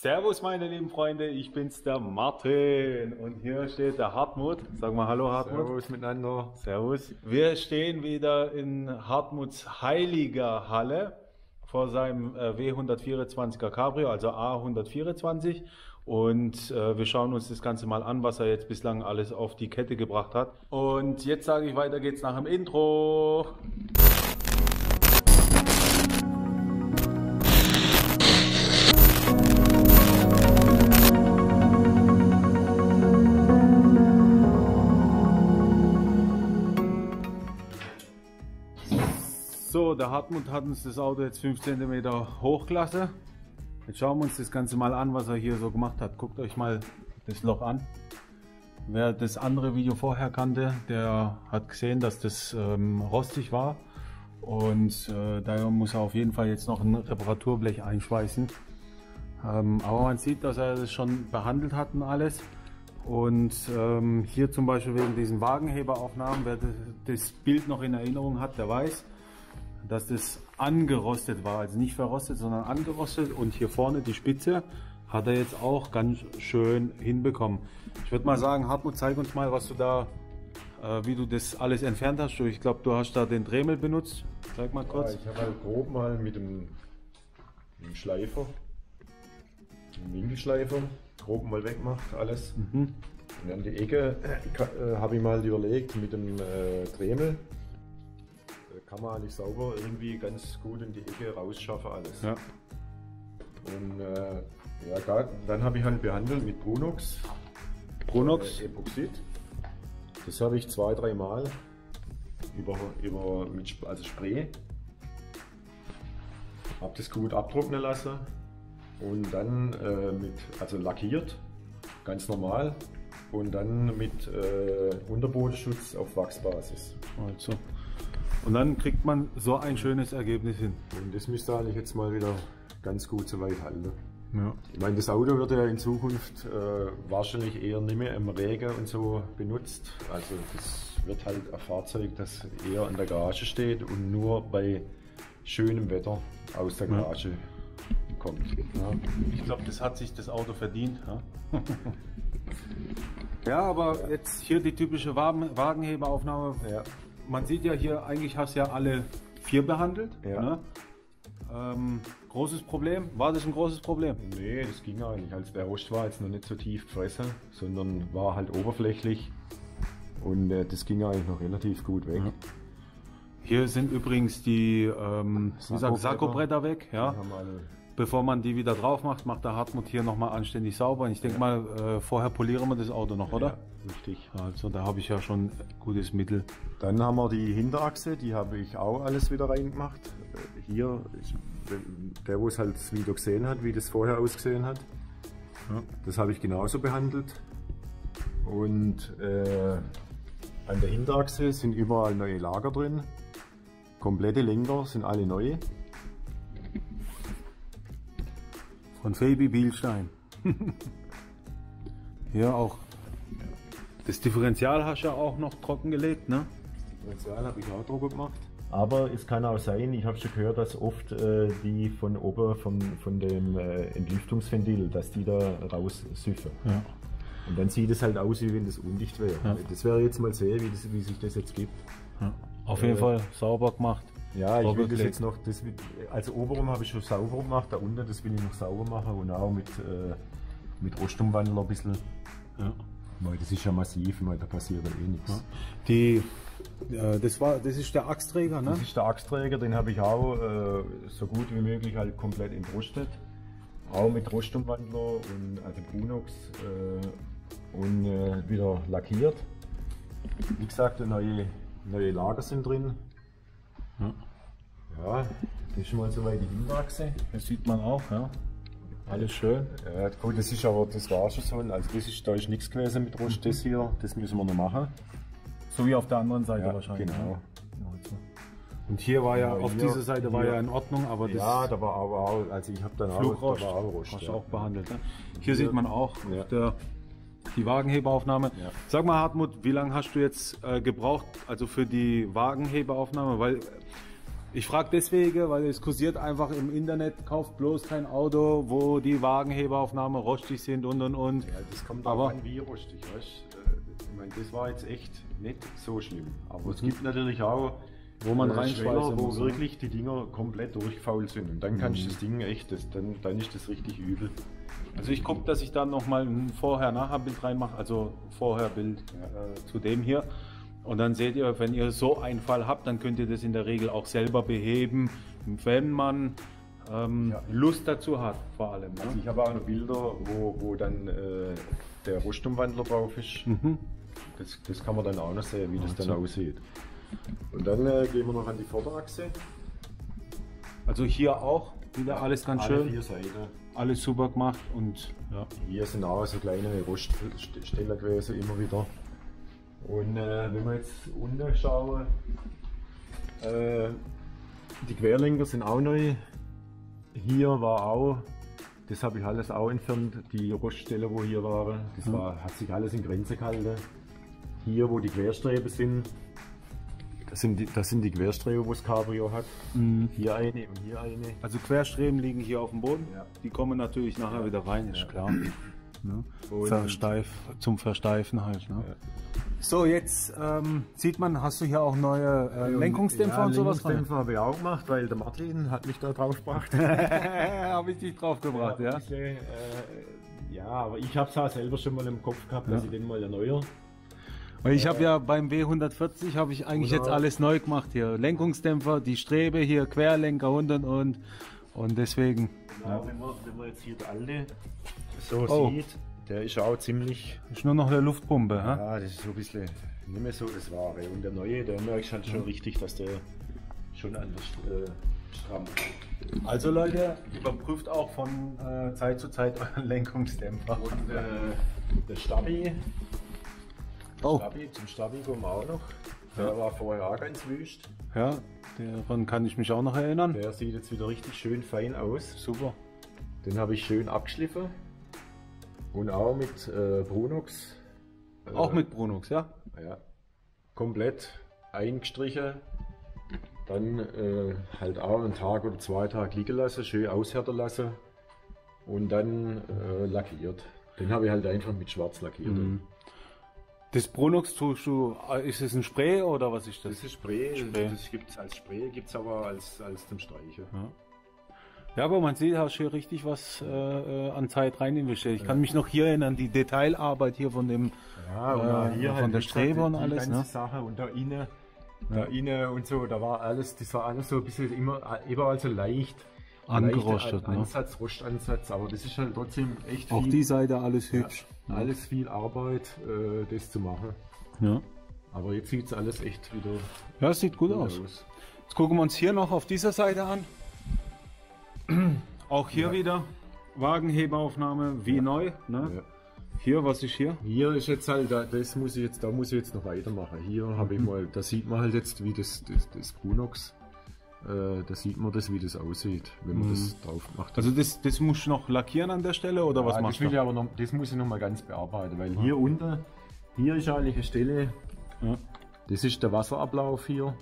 Servus meine lieben Freunde, ich bin's der Martin und hier steht der Hartmut. Sag mal hallo Hartmut. Servus miteinander. Servus. Wir stehen wieder in Hartmuts heiliger Halle vor seinem W124er Cabrio, also A124, und wir schauen uns das Ganze mal an, was er jetzt bislang alles auf die Kette gebracht hat. Und jetzt sage ich, weiter geht's nach dem Intro. So, der Hartmut hat uns das Auto jetzt 5 cm Hochklasse. Jetzt schauen wir uns das Ganze mal an, was er hier so gemacht hat. Guckt euch mal das Loch an. Wer das andere Video vorher kannte, der hat gesehen, dass das rostig war. Und daher muss er auf jeden Fall jetzt noch ein Reparaturblech einschweißen. Aber man sieht, dass er das schon behandelt hat und alles. Und hier zum Beispiel wegen diesen Wagenheberaufnahmen, wer das Bild noch in Erinnerung hat, der weiß, dass das angerostet war, also nicht verrostet, sondern angerostet, und hier vorne die Spitze hat er jetzt auch ganz schön hinbekommen. Ich würde mal sagen, Hartmut, zeig uns mal, was du da, wie du das alles entfernt hast. Ich glaube, du hast da den Dremel benutzt. Zeig mal kurz. Ja, ich habe halt grob mal mit dem Schleifer, dem Winkelschleifer, grob mal weggemacht alles. Und an die Ecke habe ich mal überlegt, mit dem Dremel kann man eigentlich sauber irgendwie ganz gut in die Ecke rausschaffen alles. Ja. Und ja, dann habe ich halt behandelt mit Brunox. Brunox? Epoxid. Das habe ich 2-3 Mal mit Spray. Habe das gut abtrocknen lassen und dann also lackiert, ganz normal. Und dann mit Unterbodenschutz auf Wachsbasis. Also. Und dann kriegt man so ein schönes Ergebnis hin. Und das müsste eigentlich jetzt mal wieder ganz gut so weit halten. Ja. Ich meine, das Auto wird ja in Zukunft wahrscheinlich eher nicht mehr im Regen und so benutzt. Also das wird halt ein Fahrzeug, das eher in der Garage steht und nur bei schönem Wetter aus der Garage kommt. Ja. Ich glaube, das hat sich das Auto verdient. Ja? Ja, aber jetzt hier die typische Wagenheberaufnahme. Ja. Man sieht ja hier, eigentlich hast du ja alle 4 behandelt. Ja. Ne? Großes Problem? War das ein großes Problem? Nee, das ging eigentlich. Also der Rost war jetzt noch nicht so tief gefressen, sondern war halt oberflächlich. Und das ging eigentlich noch relativ gut weg. Ja. Hier sind übrigens die Sakko-Bretter weg. Ja. Bevor man die wieder drauf macht, macht der Hartmut hier nochmal anständig sauber. Und ich denke mal, vorher polieren wir das Auto noch, oder? Ja, richtig. Also da habe ich ja schon gutes Mittel. Dann haben wir die Hinterachse, die habe ich auch alles wieder reingemacht. Hier, der es halt das Video gesehen hat, wie das vorher ausgesehen hat, ja, das habe ich genauso behandelt. Und an der Hinterachse sind überall neue Lager drin. Komplette Lenker sind alle neu. Von Febi Bielstein. Hier auch. Das Differential hast du ja auch noch trocken gelegt, ne? Das Differential habe ich auch trocken gemacht. Aber es kann auch sein, ich habe schon gehört, dass oft die von oben, von dem Entlüftungsventil, dass die da raussüffen. Ja. Und dann sieht es halt aus, wie wenn das undicht wäre. Ja. Das wäre jetzt mal sehen, wie sich das jetzt gibt. Ja. Auf jeden Fall sauber gemacht. Ja, ich will das jetzt noch, also oberum habe ich schon sauber gemacht, da unten, das will ich noch sauber machen und auch mit Rostumwandler ein bisschen. Ja. Weil das ist ja massiv, weil da passiert ja eh nichts. Ja. Das ist der Achsträger, ne? Das ist der Achsträger, den habe ich auch so gut wie möglich halt komplett entrostet. Auch mit Rostumwandler und also Brunox und wieder lackiert. Wie gesagt, neue Lager sind drin. Ja. Ja, das ist mal so weit die Hinterachse. Das sieht man auch, ja. Alles schön. Ja, gut, das ist aber, das war schon so. Also das ist, da ist nichts gewesen mit Rost, das hier, das müssen wir noch machen. So wie auf der anderen Seite ja, wahrscheinlich. Genau. Und hier war ja, auf dieser Seite war ja in Ordnung, aber das. Ja, da war aber auch, also ich habe dann Flugrost, da war auch Rost. Hast du auch behandelt, ne? Hier sieht man auch die Wagenheberaufnahme. Ja. Sag mal Hartmut, wie lange hast du jetzt gebraucht, also für die Wagenheberaufnahme? Weil Ich frage deswegen, weil es kursiert einfach im Internet, kauft bloß kein Auto, wo die Wagenheberaufnahmen rostig sind und. Ja, das kommt aber an, wie rostig, weißt du? Ich meine, das war jetzt echt nicht so schlimm. Aber es gibt natürlich auch, wo man reinschweißt, wo wirklich die Dinger komplett durchgefault sind. Und dann kannst du das Ding echt, dann ist das richtig übel. Also ich gucke, dass ich dann nochmal ein Vorher-Nachher-Bild reinmache, also Vorher-Bild zu dem hier. Und dann seht ihr, wenn ihr so einen Fall habt, dann könnt ihr das in der Regel auch selber beheben, wenn man Lust dazu hat, vor allem. Ne? Also ich habe auch noch Bilder, wo dann der Rostumwandler drauf ist. Das kann man dann auch noch sehen, wie das dann aussieht. Und dann gehen wir noch an die Vorderachse. Also hier auch wieder alles ganz schön. Vier Seiten. Alles super gemacht und ja. Hier sind auch so kleine Roststeller gewesen, immer wieder. Und wenn wir jetzt unten schauen, die Querlenker sind auch neu. Hier war auch, das habe ich alles auch entfernt, die Roststellen, wo hier waren, das hat sich alles in Grenzen gehalten. Hier, wo die Querstreben sind, das sind die Querstreben, wo das Cabrio hat. Hier eine und hier eine. Also Querstreben liegen hier auf dem Boden, die kommen natürlich nachher wieder rein, ist klar. Ne? Zum Versteifen halt. Ne? Ja. So, jetzt sieht man, hast du hier auch neue Lenkungsdämpfer und sowas drin? Lenkungsdämpfer habe ich auch gemacht, weil der Martin hat mich da drauf gebracht. Habe ich dich drauf gebracht, ja? Ja, aber ich habe es auch selber schon mal im Kopf gehabt, dass ich den mal erneuere. Weil ich habe ja beim W140 habe ich eigentlich jetzt alles neu gemacht hier. Lenkungsdämpfer, die Strebe hier, Querlenker und deswegen. Ja, wenn man jetzt hier alle so sieht, der ist auch ziemlich. Ist nur noch eine Luftpumpe, ja? Ja, das ist so ein bisschen nicht mehr so das Wahre. Und der neue, der merkst halt schon richtig, dass der schon anders strampelt. Also Leute, überprüft auch von Zeit zu Zeit euren Lenkungsdämpfer. Und der Stabi. Zum Stabi kommen wir auch noch. Der war vorher auch ganz wüst. Ja, daran kann ich mich auch noch erinnern. Der sieht jetzt wieder richtig schön fein aus. Super. Den habe ich schön abgeschliffen. Und auch mit Brunox. Auch mit Brunox, ja? Ja. Komplett eingestrichen. Dann halt auch einen Tag oder zwei Tage liegen lassen, schön aushärten lassen. Und dann lackiert. Den habe ich halt einfach mit Schwarz lackiert. Das Brunox tust du, ist es ein Spray oder was ist das? Das ist Spray. Das gibt es als Spray, gibt es aber als zum Streichen. Ja, aber man sieht, hast hier richtig was an Zeit rein investiert. Ich kann mich noch hier erinnern, die Detailarbeit hier von dem, hier von halt der Strebe und alles. Die ganze Sache und da innen und so, das war alles so ein bisschen überall so leicht. Angerostet, Ansatz, ne? Rostansatz, aber das ist halt trotzdem echt viel. Auch die Seite alles hübsch. Ja, alles viel Arbeit, das zu machen. Ja. Aber jetzt sieht es alles echt wieder. Ja, es sieht gut aus. Jetzt gucken wir uns hier noch auf dieser Seite an. Auch hier wieder Wagenheberaufnahme wie neu. Ne? Ja. Hier, was ist hier? Hier ist jetzt halt, da muss ich jetzt noch weitermachen. Hier habe ich mal, da sieht man halt jetzt, wie das Brunox. Da sieht man das, wie das aussieht, wenn man das drauf macht. Also das muss ich noch lackieren an der Stelle oder was machst du? Das muss ich noch mal ganz bearbeiten, weil hier unten, hier ist eigentlich eine Stelle, das ist der Wasserablauf hier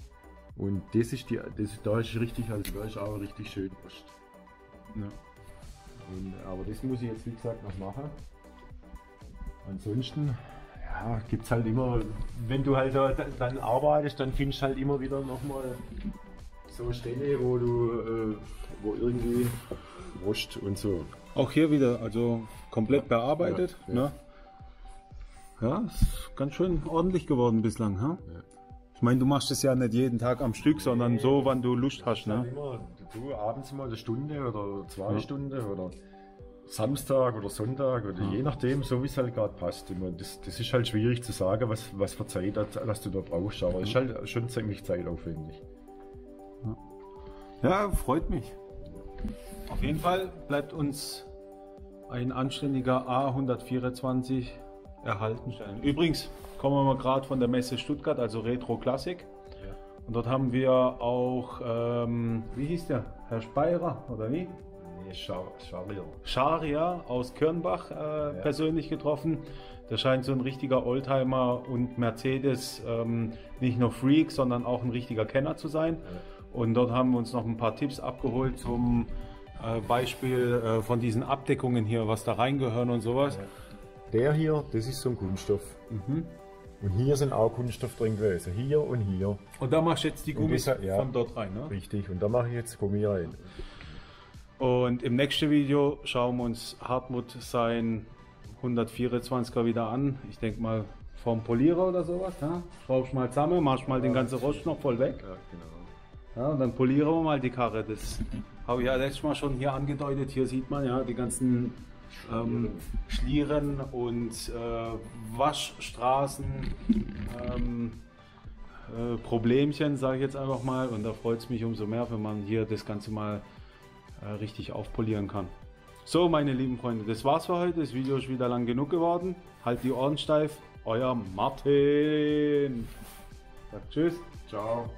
und das ist da ist richtig, also da ist auch richtig schön Rost. Ja. Aber das muss ich jetzt wie gesagt noch machen. Ansonsten gibt es halt immer, wenn du halt dann arbeitest, dann findest du halt immer wieder nochmal so eine Stelle, wo irgendwie Rost und so. Auch hier wieder, also komplett bearbeitet. Ja, ne? Ja, ist ganz schön ordentlich geworden bislang. Ha? Ja. Ich meine, du machst es ja nicht jeden Tag am Stück, sondern so, wann du Lust hast. Ne? Immer, du abends mal eine Stunde oder zwei Stunden oder Samstag oder Sonntag oder je nachdem, so wie es halt gerade passt. Ich meine, das ist halt schwierig zu sagen, was für Zeit dass du da brauchst, aber es ist halt schon ziemlich zeitaufwendig. Ja, freut mich. Auf jeden Fall bleibt uns ein anständiger A124 erhalten. Übrigens kommen wir mal gerade von der Messe Stuttgart, also Retro Classic. Ja. Und dort haben wir auch, wie hieß der? Herr Speyerer, oder wie? Nee, Scharia aus Kirnbach persönlich getroffen. Der scheint so ein richtiger Oldtimer und Mercedes, nicht nur Freak, sondern auch ein richtiger Kenner zu sein. Ja. Und dort haben wir uns noch ein paar Tipps abgeholt zum Beispiel von diesen Abdeckungen hier, was da reingehören und sowas. Der hier, das ist so ein Kunststoff. Mhm. Und hier sind auch Kunststoff drin gewesen. Hier und hier. Und da machst du jetzt die Gummis von dort rein, ne? Richtig, und da mache ich jetzt Gummi rein. Und im nächsten Video schauen wir uns Hartmut sein 124er wieder an. Ich denke mal vom Polierer oder sowas. Ja? Schraubst mal zusammen, machst mal den ganzen Rost noch voll weg. Ja, genau. Ja, und dann polieren wir mal die Karre. Das habe ich ja letztes Mal schon hier angedeutet. Hier sieht man ja die ganzen Schlieren und Waschstraßen, Problemchen, sage ich jetzt einfach mal. Und da freut es mich umso mehr, wenn man hier das Ganze mal richtig aufpolieren kann. So, meine lieben Freunde, das war's für heute. Das Video ist wieder lang genug geworden. Halt die Ohren steif, euer Martin. Sagt tschüss. Ciao.